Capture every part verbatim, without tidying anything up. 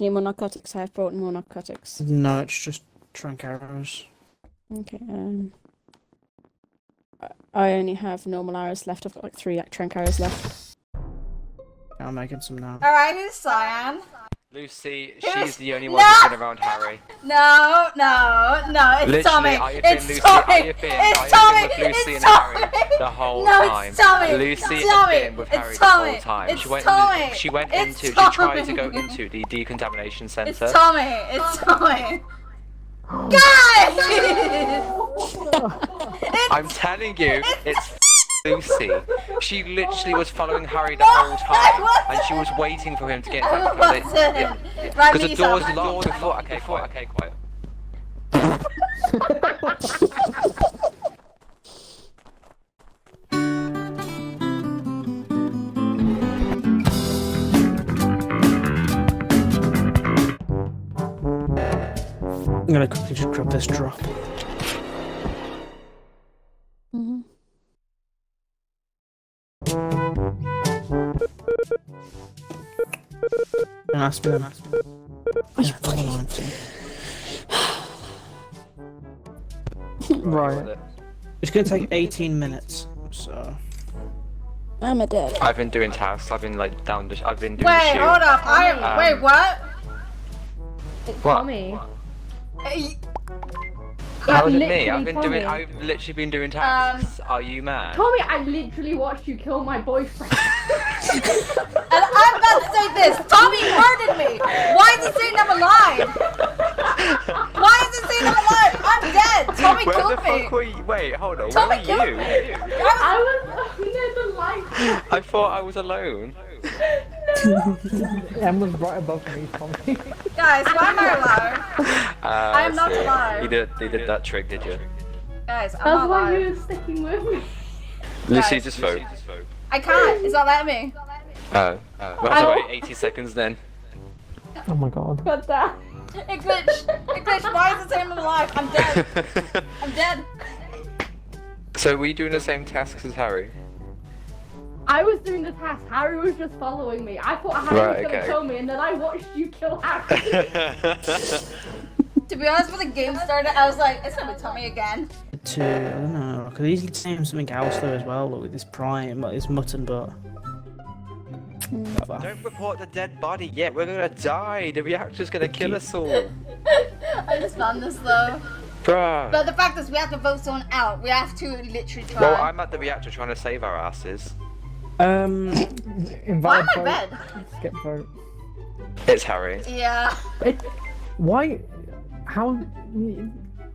Do you need more narcotics? I have brought more narcotics. No, it's just trunk arrows. Okay, um... I only have normal arrows left. I've got like three like, trunk arrows left. Yeah, I'm making some now. Alright, who's Cyan? Lucy, who's... she's the only one no! who's been around Harry. No, no, no, it's Literally, Tommy. I have been it's Lucy, Tommy. I have been, it's I have been with Lucy it's and Tommy. Harry the whole no, time. It's Tommy. Lucy it's Tommy. Has been with it's Harry Tommy. The whole time. It's she went, Tommy. In, she went it's into, Tommy. She tried to go into the decontamination centre. It's Tommy, it's Tommy. Guys! I'm telling you, it's Lucy. She literally was following Harry the whole time, and she was waiting for him to get back. Because yeah. right, the door's locked. Door before, okay, before, okay, quiet. I'm gonna quickly just grab this drop. Mm-hmm. And ask me, ask me. Are you fucking... Right. It's gonna take eighteen minutes, so... I'm a dead. I've been doing tasks, I've been like down the... I've been doing wait, the shoot. Wait, hold up, I am... Um, wait, what? It's Tommy. What? Hey. How is it me? I've been Tommy. doing. I've literally been doing tasks. Um, Are you mad? Tommy, I literally watched you kill my boyfriend. And I'm about to say this. Tommy murdered me. Why is he saying I'm alive? Why is he saying I'm alive? I'm dead. Tommy where killed the fuck me. Were you? Wait, hold on. Tommy where were you? Me. I was never alive. I thought I was alone. Em was right above me, Tommy. Guys, why am I alive? Uh, I am not it. alive. You did, you did that trick, did you? Guys, I'm That's not why alive. you were sticking with me. Lucy, just vote. I can't. It's not letting me. Oh. oh. We'll have to wait eighty seconds then. Oh my god. Got that. It glitched. It glitched. Why is it saying I'm alive? I'm dead. I'm dead. So were you doing the same tasks as Harry? I was doing the task, Harry was just following me. I thought Harry right, was going to okay. kill me, and then I watched you kill Harry. To be honest, when the game started, I was like, it's going to tell me again. To, I don't know, I could easily name something else though as well, look, with this prime, like this mutton butt. Mm. Don't report the dead body yet, we're going to die, the reactor's going to kill us all. I just found this though. Bruh. But the fact is, we have to vote someone out, we have to literally try. Well, I'm at the reactor trying to save our asses. Um, invite why am I red? Skip vote. It's Harry. Yeah. It, why? How?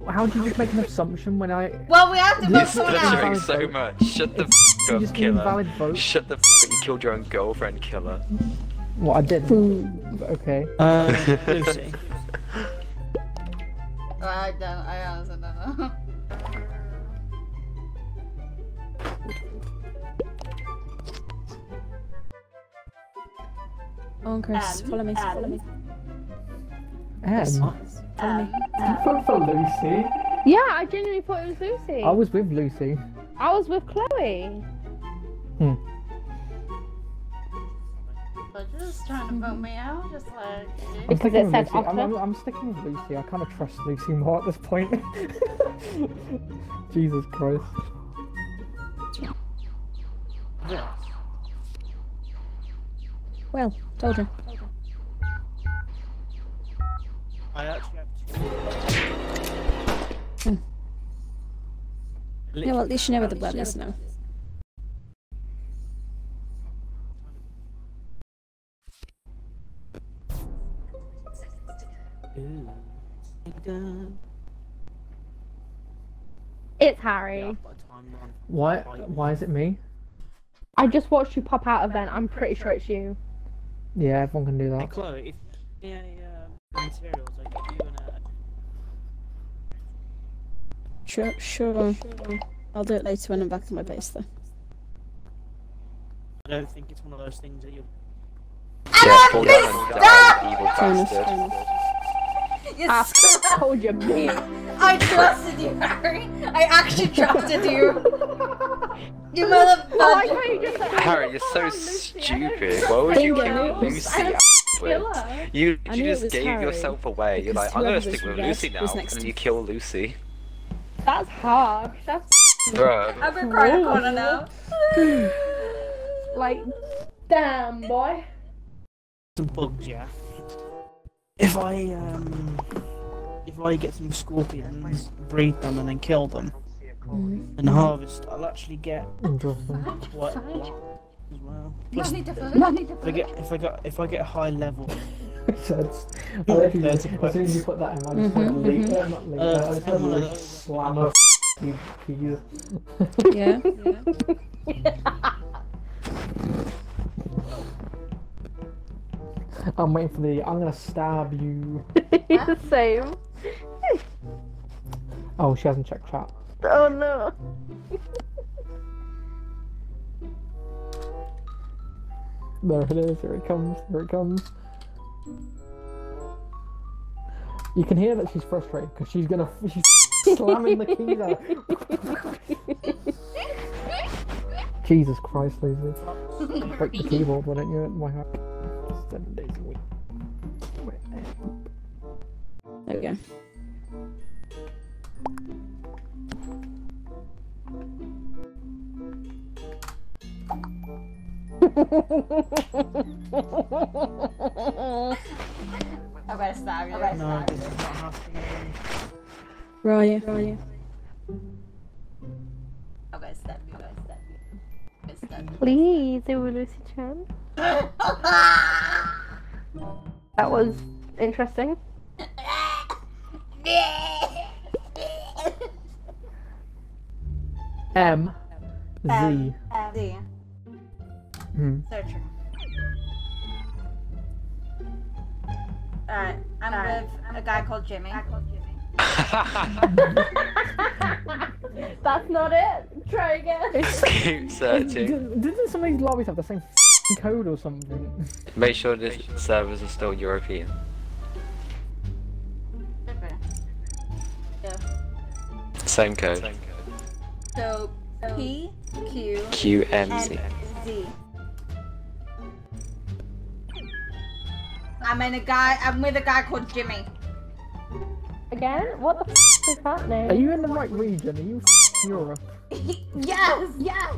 How do you just make an assumption when I? Well, we have to vote someone out. So much. Shut the f up, killer. Shut the f up. You killed your own girlfriend, killer. Well, I didn't. But okay. Uh, Lucy. I don't. I honestly don't know. Oh, Chris, um, follow me, um, follow me. Yes. Um, follow me. You voted for Lucy? Yeah, I genuinely thought it was Lucy. I was with Lucy. I was with Chloe. Hmm. But just trying to vote me out, just like... I'm sticking, it said I'm, I'm, I'm sticking with Lucy. I kind of trust Lucy more at this point. Jesus Christ. Yeah. Well, told you. I actually have two. Yeah, well, at least you know where the blood is now. It's Harry. Why? Why is it me? I just watched you pop out of then. I'm pretty sure it's you. Yeah, everyone can do that. Hey Chloe, if you need any uh, materials, I like give you an ad. Sure, sure, sure. I'll do it later when I'm back to my base, though. I don't think it's one of those things that you'll... I LOVE YOU STUFF! You I told you, me. I trusted you, Harry! I actually trusted you! You motherfucker! Harry, you're so stupid. Why would you kill Lucy? Killer. You, you just gave Harry yourself away. You're like, I'm gonna stick with Lucy now, and then you kill Lucy. That's hard. That's. Bruh. I'm gonna cry in the corner now. Like, damn, boy. Some bugs, yeah. If I um, if I get some scorpions, breed them, and then kill them, mm-hmm. and harvest, I'll actually get what. As well. Plus, not if, if, I get, if I get if I get a high level, that's. I like you, as soon as you put that in, I just want to leave there, not leave there. I just want to slam a f***ing keys. Yeah. I'm waiting for the. I'm gonna stab you. The same. Oh, she hasn't checked trap. Oh no. There it is, here it comes, here it comes. You can hear that she's frustrated because she's gonna. She's slamming the keys out. Jesus Christ, Lucy. Break the keyboard, why don't you? My heart. Seven days a week. There we go. I better stab you. I better no, stab you. Where are you? Where are you? I better stab you. I better stab you. I better stab you. Please, it was Lucy Chan. That was interesting. M. Z. Z. Hmm. Searcher. Alright, I'm All with right. a guy called Jimmy. Guy called Jimmy. That's not it. Try again. Keep searching. Didn't some of these lobbies have the same f***ing code or something? Make sure the servers are still European. Yeah. Same code. Same code. So, so P Q Q M Z. Z. I'm in a guy. I'm with a guy called Jimmy. Again? What the f is happening? Are you in the right region? Are you f Europe? Yes, yes.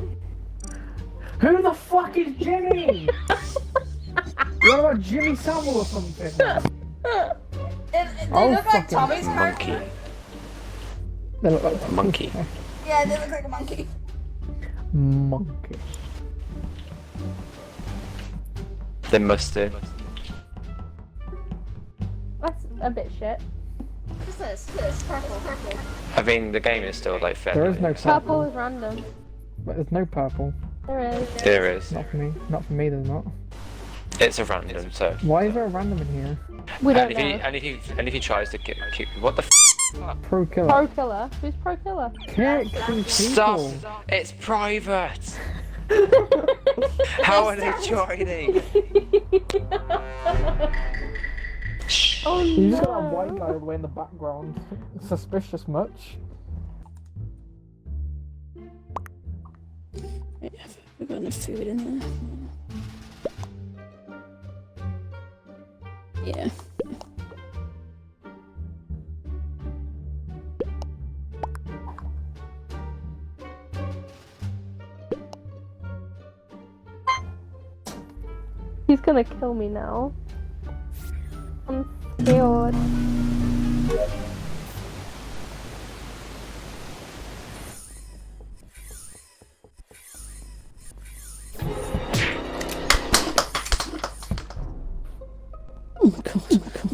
Who the fuck is Jimmy? You're about Jimmy Savile or something. it, it, they oh, look like Tommy's monkey. Character. They look like a monkey. Yeah, they look like a monkey. Monkey. They must do. A bit shit. What's this? This purple, purple. I mean, the game is still like fair. There is no purple. Purple is random. But there's no purple. There is. There is. Not for me. Not for me. There's not. It's a random. So. Why is there a random in here? We don't and if know. He, and if he and if he tries to get keep what the f pro killer. Pro killer. Who's pro killer? Stop. Stop. It's private. How are they joining? Oh, you just no. got a white guy all the way in the background. Suspicious much? Wait, have we got enough food in there? Yeah. He's gonna kill me now. I'm scared. Oh my god, oh my god.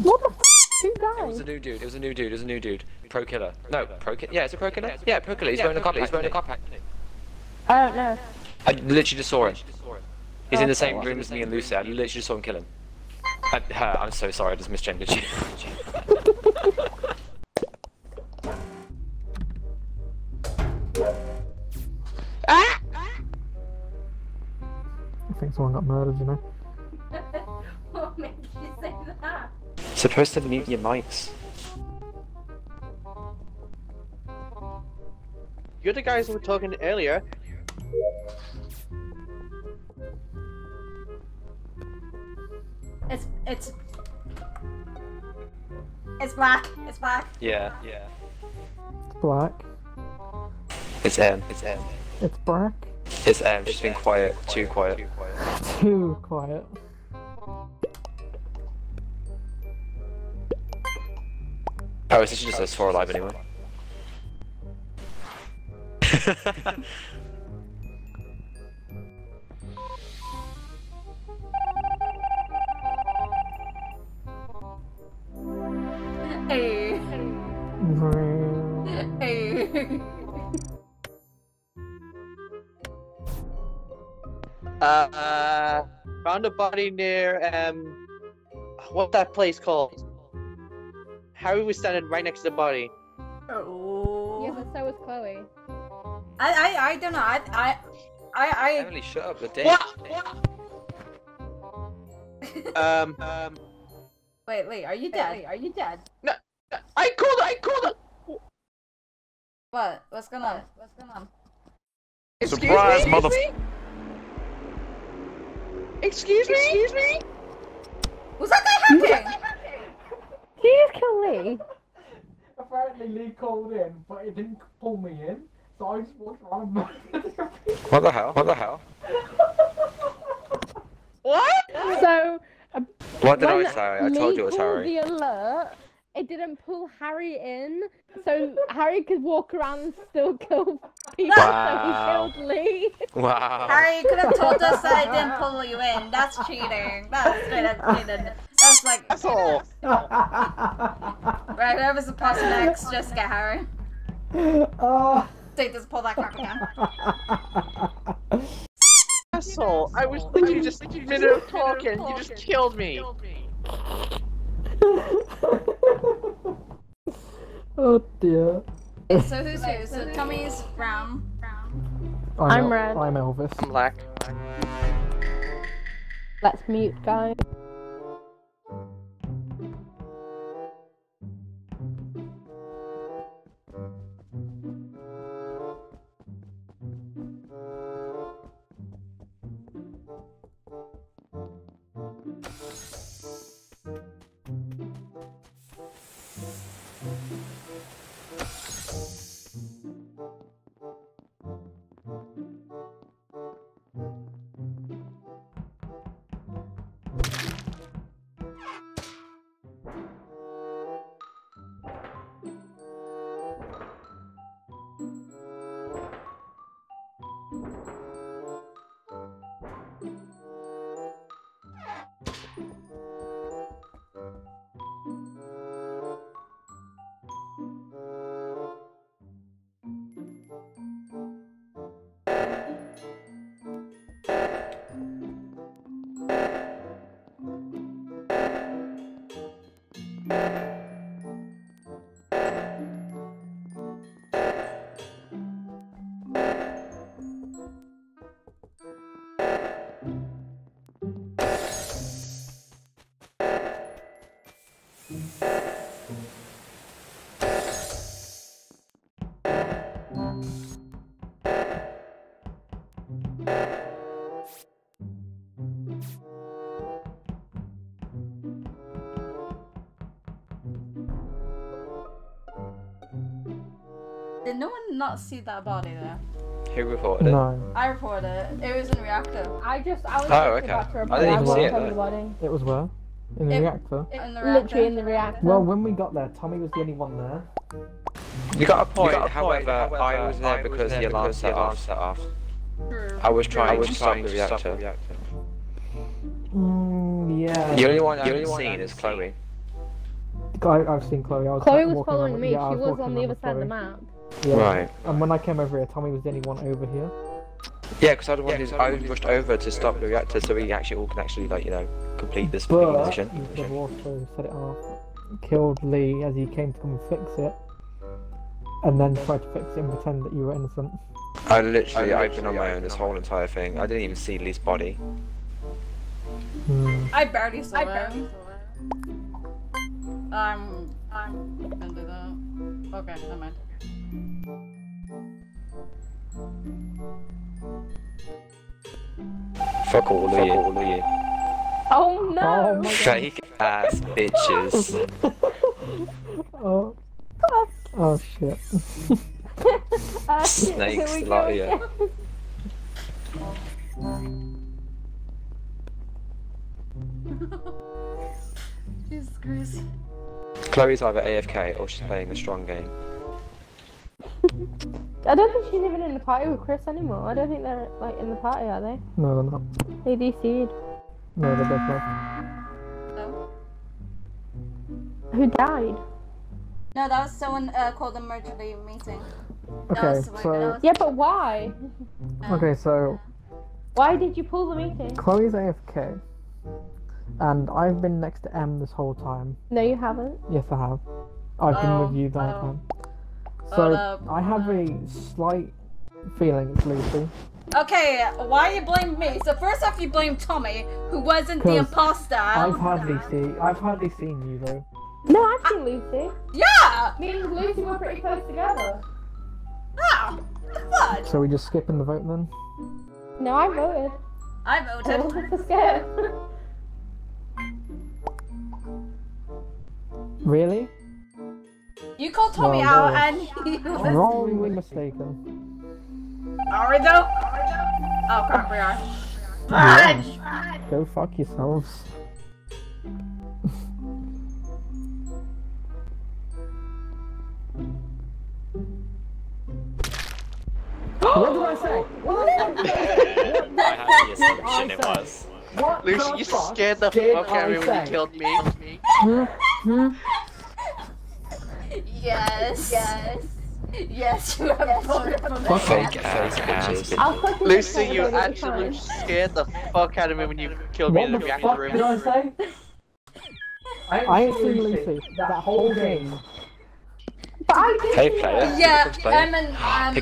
What the f***, who died? It was a new dude, it was a new dude, it was a new dude. Pro killer. No, pro killer. Yeah, it's a pro killer. Yeah, pro killer. He's wearing a cop hat. He's wearing a cop hat. I don't know. I literally just saw him. He's in the same room as me and Lucy. I literally just saw him kill him. I, her, I'm so sorry, I just misgendered you. Ah! I think someone got murdered, you know. What makes you say that? Supposed to mute your mics. You're the guys who were talking to earlier. It's It's... It's black. It's black. Yeah, yeah. It's black. It's M. It's M. It's black. It's M. She's been quiet. Too quiet. Too quiet. Too quiet. Oh, is this just us four alive anyway? Hey. Hey. Uh, uh, found a body near, um, what's that place called? Harry was standing right next to the body. Oh. Yeah, but so was Chloe. I, I, I don't know. I, I, I, I. Emily, shut up. The day. um, um. Wait, wait. Are you dead? Wait, wait, are you dead? No, no. I called. I called. What? What's going on? What's going on? Excuse Surprise, me? mother. Excuse me. Excuse me. Was that guy hacking? Did you just kill Lee? Apparently Lee called in, but he didn't pull me in, so I just walked around What the hell? What the hell? What? So... Uh, what did I say? I Lee told you it was Harry. The alert, it didn't pull Harry in, so Harry could walk around and still kill people, wow. So he killed Lee. Wow. Harry could have told us that I didn't pull you in. That's cheating. That's straight up cheating. That's like that's all. Right, whoever's the person next, just get Harry. Oh. Dude, just pull that crap again. Asshole! I was literally just in the middle of talking. You just killed me. Oh dear. So who's who? So Tommy's brown. Brown. I'm, I'm red. I'm Elvis. I'm black. Let's mute, guys. Did no one not see that body there? Who reported it? No. I reported it. It was in the reactor. I just, I was oh, okay. about to report I didn't even see it though. It was where? In the it, reactor? It, in the reactor. Literally in the reactor. Well, when we got there, Tommy was the only one there. You got a point, got a however, point. however, I was there I because, was there the, alarm because the alarm set off. True. I was trying, I was trying to, to stop the reactor. Mm, yeah. The only one I've seen, seen is Chloe. I, I've seen Chloe. I was Chloe was following me, yeah, she was, was on the other side of the map. Yeah. Right. And when I came over here, Tommy was the only one over here. Yeah, because I, yeah, I, I was rushed over to stop the reactor so we actually all can actually, like, you know, complete this but mission. But the water set it off, killed Lee as he came to come and fix it, and then tried to fix it and pretend that you were innocent. I literally, I I've been on my own this whole entire thing. I didn't even see Lee's body. Hmm. I barely saw I barely him. Saw it. Um, I'm gonna do that. Okay, never mind. Fuck all of you. Oh no! Oh, fake ass bitches. Oh. Oh shit. uh, Snakes lot of you. Jesus Christ. Chloe's either A F K or she's playing a strong game. I don't think she's even in the party with Chris anymore. I don't think they're like in the party, are they? No, they're not. They D C'd. No, they're dead now. Oh. Who died? No, that was someone uh, called the emergency meeting. Okay, so... Yeah, but why? Um, okay, so... Why did you pull the meeting? Chloe's A F K. And I've been next to M this whole time. No, you haven't. Yes, I have. I've oh, been with you the whole time. So, oh, no. I have a slight feeling it's Lucy. Okay, why you blame me? So first off, you blame Tommy, who wasn't the imposter. I've hardly seen. I've hardly seen you though. No, I've seen I Lucy. Yeah. Me and Lucy were pretty close together. Ah, what? So we just skipping the vote then? No, I voted. I voted. I wasn't so scared. Really? You called Tommy no, out no. and he was wrongly mistaken. Are we though? Oh crap, we are. Yeah. Go fuck yourselves. What did I say? What did I say? What? I had the assumption it was. What Lucy, you scared the fuck out of me when you killed me. Yes. Yes. Yes, you have voted for me. Fake ass bitches. Lucy, you actually scared the fuck out of me when you killed me in the reactor room. What the fuck did I say? I ain't seen Lucy that whole game. But I didn't. Hey, player. Yeah, I'm an. Um,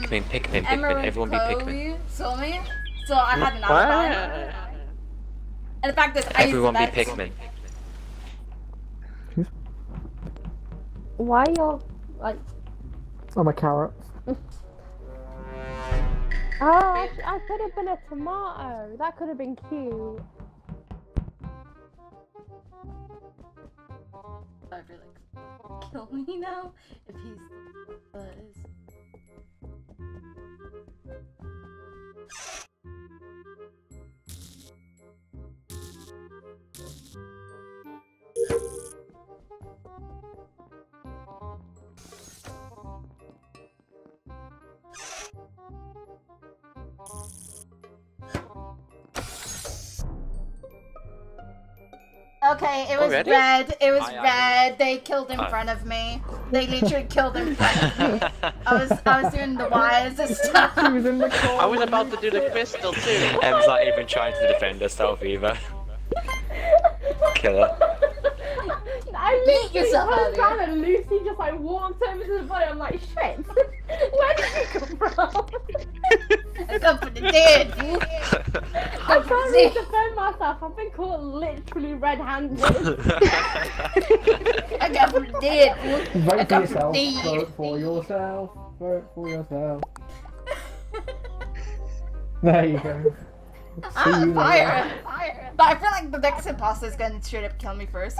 Pikmin, Pikmin, Pikmin. Everyone be Pikmin. Saw me, so I had an alibi. And the fact is, everyone be Pikmin. Why you're like? I'm a carrot. Oh, I, I could have been a tomato. That could have been cute. I really kill me now if he's buzz. Okay, it was Already? red, it was I, I, red, they killed in I... front of me. They literally killed in front of me. I was I was doing the wires and stuff. Was in the I was about to do the crystal too. Em's not even trying to defend herself either. Killer. I beat yourself out down and Lucy just like walked over to the body, I'm like, shit, where did you come from? I come from the dead, dude. I can't really defend myself, I've been caught literally red-handed. I come from the dead, dude. Vote for yourself, vote for yourself, vote for yourself. There you go. I'm on fire. But I feel like the next imposter is going to straight up kill me first.